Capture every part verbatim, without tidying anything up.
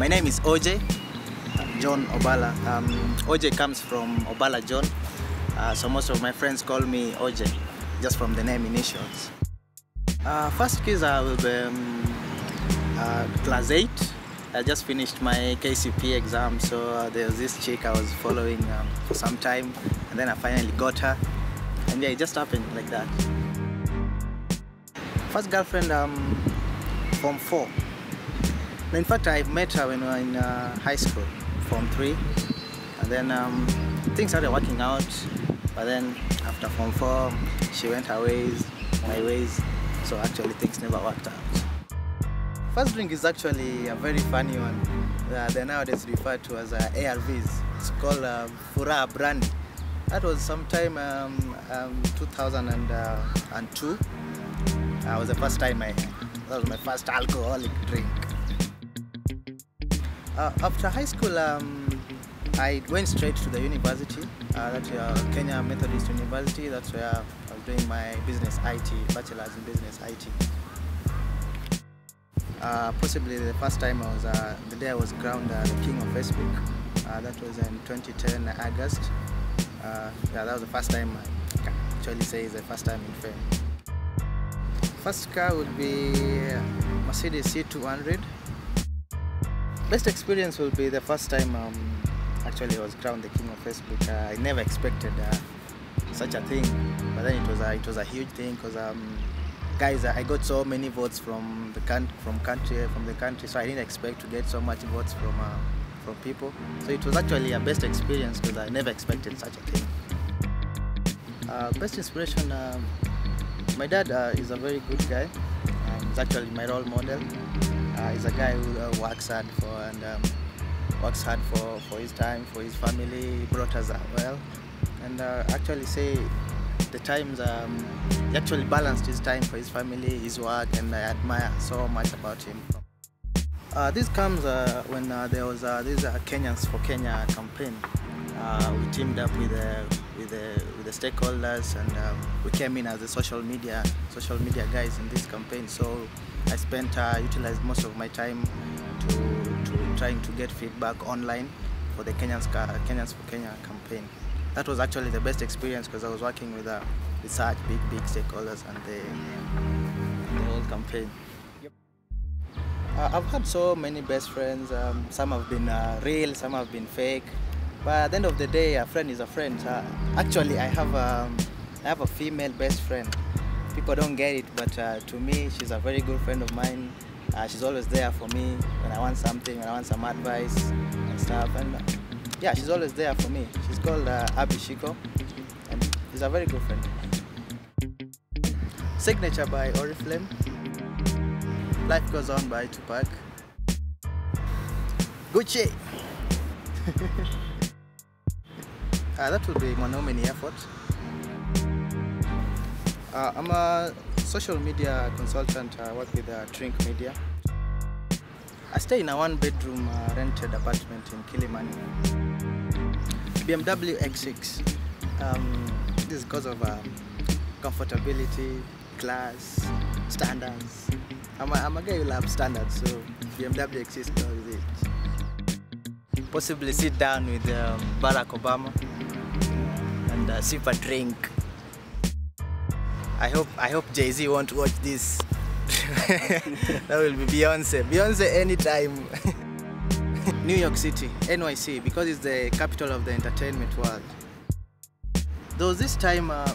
My name is O J, John Obala. Um, O J comes from Obala John, uh, so most of my friends call me O J, just from the name initials. Uh, first kids I will be um, uh, class eight. I just finished my K C P E exam, so uh, there was this chick I was following um, for some time, and then I finally got her, and yeah, it just happened like that. First girlfriend um, from four. In fact, I met her when we were in uh, high school, form three, and then um, things started working out. But then after form four, she went her ways, my ways, so actually things never worked out. First drink is actually a very funny one. Uh, they're nowadays referred to as uh, A R Vs. It's called uh, Fura Brand. That was sometime um, um, two thousand two. That uh, was the first time I, that was my first alcoholic drink. Uh, after high school, um, I went straight to the university. Uh, that's uh, Kenya Methodist University. That's where I was doing my business I T, bachelor's in business I T. Uh, possibly the first time I was, uh, the day I was crowned uh, the king of Facebook, uh, that was in twenty ten, August. Uh, yeah, that was the first time, I can actually say it's the first time in fame. First car would be Mercedes C two hundred. Best experience will be the first time um, actually I was crowned the king of Facebook. Uh, I never expected uh, such a thing, but then it was, uh, it was a huge thing because um, guys, I got so many votes from the country, from country, from the country, so I didn't expect to get so much votes from uh, from people. So it was actually a best experience because I never expected such a thing. Uh, best inspiration. Uh, my dad uh, is a very good guy. Um, he's actually my role model. Uh, he's a guy who uh, works hard for and um, works hard for for his time, for his family. He brought us up well, and uh, actually say. The times um, he actually balanced his time for his family, his work, and I admire so much about him. Uh, this comes uh, when uh, there was uh, this uh, Kenyans for Kenya campaign. Uh, we teamed up with the uh, with the uh, with the stakeholders, and uh, we came in as the social media social media guys in this campaign. So I spent uh, utilized most of my time to, to trying to get feedback online for the Kenyans Kenyans for Kenya campaign. That was actually the best experience because I was working with, uh, with such big, big stakeholders and the, and the whole campaign. Yep. Uh, I've had so many best friends. Um, some have been uh, real, some have been fake. But at the end of the day, a friend is a friend. Uh, actually, I have, um, I have a female best friend. People don't get it, but uh, to me, she's a very good friend of mine. Uh, she's always there for me when I want something, when I want some advice and stuff. And, uh, Yeah, she's always there for me. She's called uh, Abishiko, and she's a very good friend. Signature by Oriflame. Life Goes On by Tupac. Gucci! uh, that will be my nominee effort. Uh, I'm a social media consultant. I work with uh, Trink Media. I stay in a one-bedroom uh, rented apartment in Kilimani. B M W X six. Um, this is because of uh, comfortability, class, standards. I'm a, I'm a guy who loves standards, so B M W X six is it. Possibly sit down with um, Barack Obama and uh, sip a drink. I hope I hope Jay-Z won't watch this. That will be Beyonce. Beyonce anytime. New York City, N Y C, because it's the capital of the entertainment world. There was this time uh,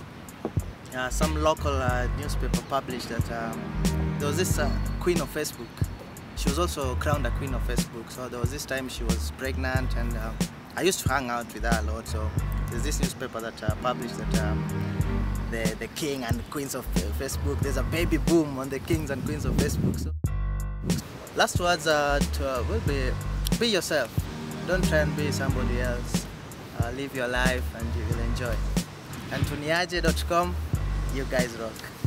uh, some local uh, newspaper published that um, there was this uh, queen of Facebook. She was also crowned a queen of Facebook. So there was this time she was pregnant, and uh, I used to hang out with her a lot. So there's this newspaper that uh, published that um, The, the king and queens of Facebook. There's a baby boom on the kings and queens of Facebook. So, last words uh, to, uh, will be, be yourself. Don't try and be somebody else. Uh, live your life and you will enjoy. Antoniaje dot com, you guys rock.